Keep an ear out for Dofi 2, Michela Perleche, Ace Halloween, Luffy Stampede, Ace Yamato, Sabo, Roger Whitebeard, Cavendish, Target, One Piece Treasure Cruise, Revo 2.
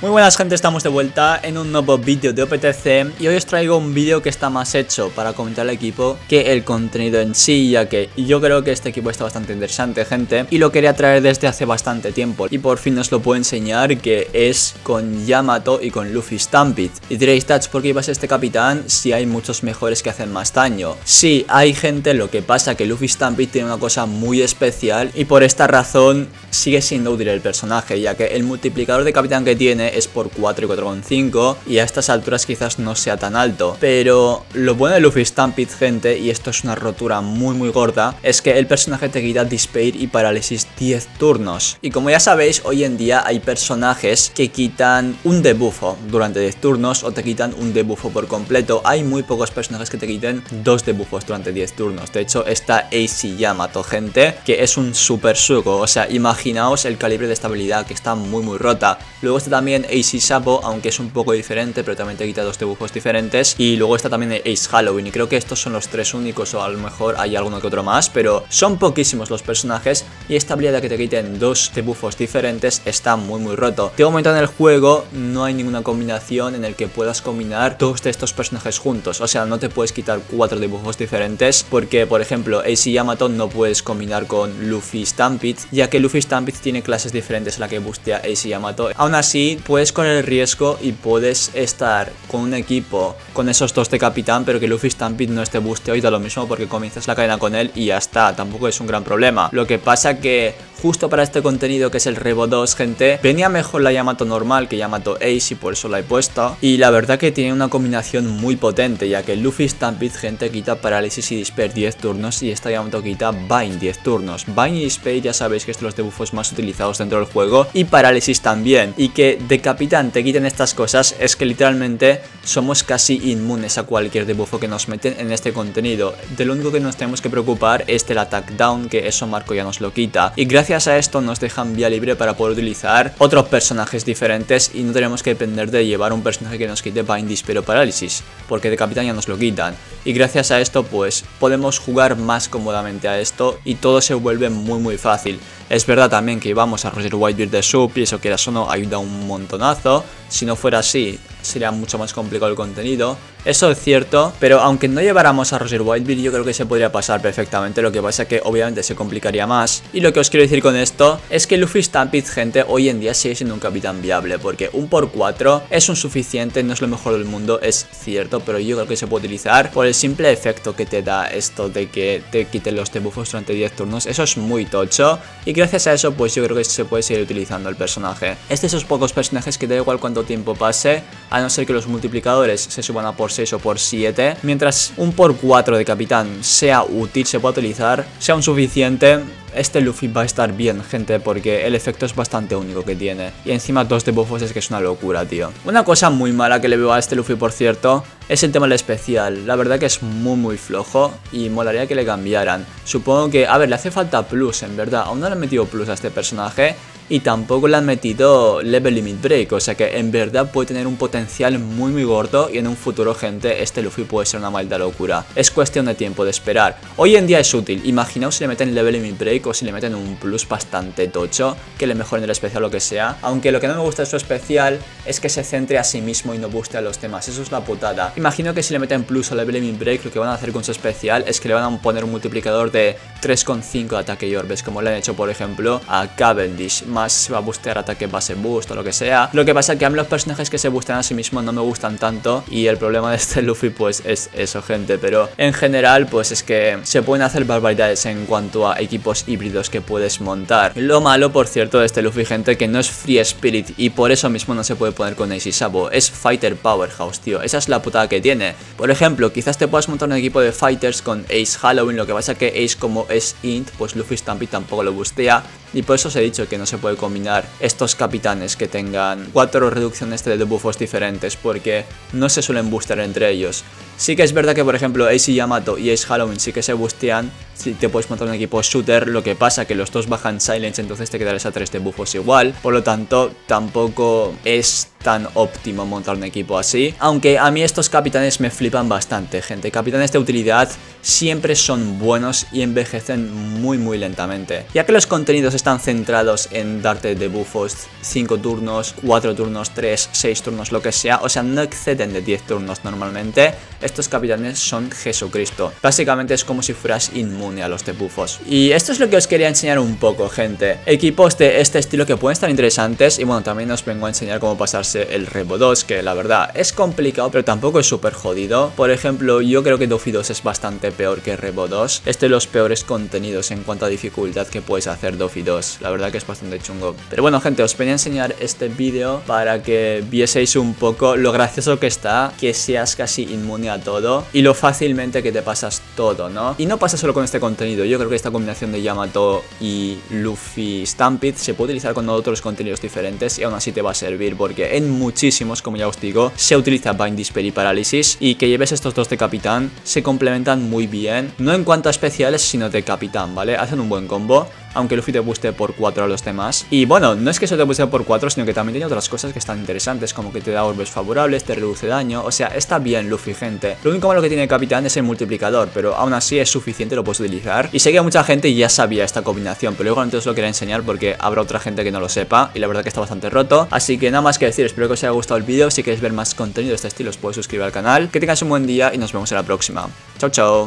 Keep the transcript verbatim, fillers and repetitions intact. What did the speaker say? Muy buenas, gente, estamos de vuelta en un nuevo vídeo de O P T C y hoy os traigo un vídeo que está más hecho para comentar el equipo que el contenido en sí, ya que yo creo que este equipo está bastante interesante, gente, y lo quería traer desde hace bastante tiempo y por fin os lo puedo enseñar, que es con Yamato y con Luffy Stampede. Y diréis, Tats, ¿por qué ibas a este capitán si hay muchos mejores que hacen más daño? Sí, hay, gente, lo que pasa que Luffy Stampede tiene una cosa muy especial y por esta razón sigue siendo útil el personaje, ya que el multiplicador de capitán que tiene es por cuatro y cuatro coma cinco, y a estas alturas quizás no sea tan alto. Pero lo bueno de Luffy Stampede, gente, y esto es una rotura muy muy gorda, es que el personaje te quita Despair y Parálisis diez turnos. Y como ya sabéis, hoy en día hay personajes que quitan un debuffo durante diez turnos o te quitan un debuffo por completo. Hay muy pocos personajes que te quiten dos debuffos durante diez turnos. De hecho, está Ace Yamato, gente, que es un super suco. O sea, imaginaos el calibre de estabilidad, que está muy muy rota. Luego está también Ace Sabo, aunque es un poco diferente, pero también te quita dos dibujos diferentes. Y luego está también Ace Halloween, y creo que estos son los tres únicos, o a lo mejor hay alguno que otro más, pero son poquísimos los personajes, y esta habilidad de que te quiten dos dibujos diferentes está muy muy roto. De momento en el juego no hay ninguna combinación en el que puedas combinar dos de estos personajes juntos, o sea, no te puedes quitar cuatro dibujos diferentes, porque por ejemplo Ace Yamato no puedes combinar con Luffy Stampede, ya que Luffy Stampede tiene clases diferentes a la que bustea Ace Yamato. Aún así, puedes correr el riesgo y puedes estar con un equipo con esos dos de capitán, pero que Luffy Stampede no esté busteado, y da lo mismo porque comienzas la cadena con él y ya está, tampoco es un gran problema. Lo que pasa que justo para este contenido, que es el Revo dos, gente, venía mejor la Yamato normal que Yamato Ace, y por eso la he puesto. Y la verdad que tiene una combinación muy potente, ya que Luffy Stampede, gente, quita Parálisis y Despair diez turnos, y esta Yamato quita Bind diez turnos. Bind y Despair ya sabéis que es de los debuffos más utilizados dentro del juego, y Parálisis también. Y que de capitán te quiten estas cosas, es que literalmente somos casi inmunes a cualquier debuffo que nos meten en este contenido. De lo único que nos tenemos que preocupar es del Attack Down, que eso Marco ya nos lo quita. Y gracias Gracias a esto nos dejan vía libre para poder utilizar otros personajes diferentes y no tenemos que depender de llevar un personaje que nos quite Bind, Despair o Parálisis, porque de capitán ya nos lo quitan. Y gracias a esto pues podemos jugar más cómodamente a esto y todo se vuelve muy muy fácil. Es verdad también que vamos a Roger Whitebeard de sub, y eso, quieras o no, ayuda un montonazo. Si no fuera así, sería mucho más complicado el contenido, eso es cierto, pero aunque no lleváramos a Roger Whitebeard, yo creo que se podría pasar perfectamente. Lo que pasa es que obviamente se complicaría más. Y lo que os quiero decir con esto es que Luffy Stampede, gente, hoy en día sigue siendo un capitán viable, porque un por cuatro es un suficiente, no es lo mejor del mundo, es cierto, pero yo creo que se puede utilizar por el simple efecto que te da esto de que te quiten los debuffos durante diez turnos. Eso es muy tocho, y gracias a eso pues yo creo que se puede seguir utilizando el personaje. Es de esos pocos personajes que da igual cuánto tiempo pase, a no ser que los multiplicadores se suban a por seis o por siete, mientras un por cuatro de capitán sea útil, se pueda utilizar, sea un suficiente, este Luffy va a estar bien, gente, porque el efecto es bastante único que tiene. Y encima dos debuffos, es que es una locura, tío. Una cosa muy mala que le veo a este Luffy, por cierto, es el tema del especial. La verdad que es muy muy flojo y molaría que le cambiaran. Supongo que, a ver, le hace falta plus, en verdad. Aún no le han metido plus a este personaje y tampoco le han metido level limit break, o sea que en verdad puede tener un potencial muy muy gordo, y en un futuro, gente, este Luffy puede ser una maldita locura. Es cuestión de tiempo, de esperar. Hoy en día es útil, imaginaos si le meten level limit break o si le meten un plus bastante tocho que le mejoren el especial o lo que sea. Aunque lo que no me gusta de su especial es que se centre a sí mismo y no guste a los demás, eso es la putada. Imagino que si le meten plus o level limit break, lo que van a hacer con su especial es que le van a poner un multiplicador de tres coma cinco de ataque y orbes, como le han hecho por ejemplo a Cavendish. Se va a bustear ataque base boost o lo que sea. Lo que pasa es que a mí los personajes que se bustean a sí mismos no me gustan tanto, y el problema de este Luffy pues es eso, gente. Pero en general pues es que se pueden hacer barbaridades en cuanto a equipos híbridos que puedes montar. Lo malo, por cierto, de este Luffy, gente, que no es Free Spirit, y por eso mismo no se puede poner con Ace y Sabo. Es Fighter Powerhouse, tío, esa es la putada que tiene. Por ejemplo, quizás te puedas montar un equipo de Fighters con Ace Halloween. Lo que pasa es que Ace, como es Int, pues Luffy Stampede tampoco lo bustea, y por eso os he dicho que no se puede combinar estos capitanes que tengan cuatro reducciones de debuffos diferentes, porque no se suelen bustear entre ellos. Sí que es verdad que por ejemplo Ace y Yamato y Ace Halloween sí que se bustean, si te puedes montar un equipo shooter, lo que pasa que los dos bajan silence, entonces te quedarás a tres de buffos igual, por lo tanto tampoco es tan óptimo montar un equipo así, aunque a mí estos capitanes me flipan bastante, gente. Capitanes de utilidad siempre son buenos y envejecen muy muy lentamente, ya que los contenidos están centrados en darte de buffos cinco turnos, cuatro turnos, tres, seis turnos, lo que sea, o sea, no exceden de diez turnos normalmente. Estos capitanes son Jesucristo, básicamente es como si fueras inmune a los debuffos. Y esto es lo que os quería enseñar un poco, gente, equipos de este estilo que pueden estar interesantes. Y bueno, también os vengo a enseñar cómo pasarse el Revo dos, que la verdad es complicado, pero tampoco es súper jodido. Por ejemplo, yo creo que Dofi dos es bastante peor que Revo dos, este de los peores contenidos en cuanto a dificultad que puedes hacer Dofi dos, la verdad que es bastante chungo. Pero bueno, gente, os venía a enseñar este vídeo para que vieseis un poco lo gracioso que está, que seas casi inmune a todo y lo fácilmente que te pasas todo, ¿no? Y no pasa solo con este contenido, yo creo que esta combinación de Yamato y Luffy Stampede se puede utilizar con otros contenidos diferentes y aún así te va a servir, porque en muchísimos, como ya os digo, se utiliza Bind, Dispel y Parálisis, y que lleves estos dos de capitán se complementan muy bien, no en cuanto a especiales sino de capitán, ¿vale? Hacen un buen combo, aunque Luffy te booste por cuatro a los demás. Y bueno, no es que solo te booste por cuatro, sino que también tiene otras cosas que están interesantes, como que te da orbes favorables, te reduce daño, o sea, está bien Luffy, gente. Lo único malo que tiene el capitán es el multiplicador, pero aún así es suficiente, lo puedes utilizar. Y sé que mucha gente ya sabía esta combinación, pero igualmente os lo quería enseñar porque habrá otra gente que no lo sepa, y la verdad que está bastante roto. Así que nada más que decir, espero que os haya gustado el vídeo. Si queréis ver más contenido de este estilo, os podéis suscribir al canal. Que tengáis un buen día y nos vemos en la próxima. Chao, chao.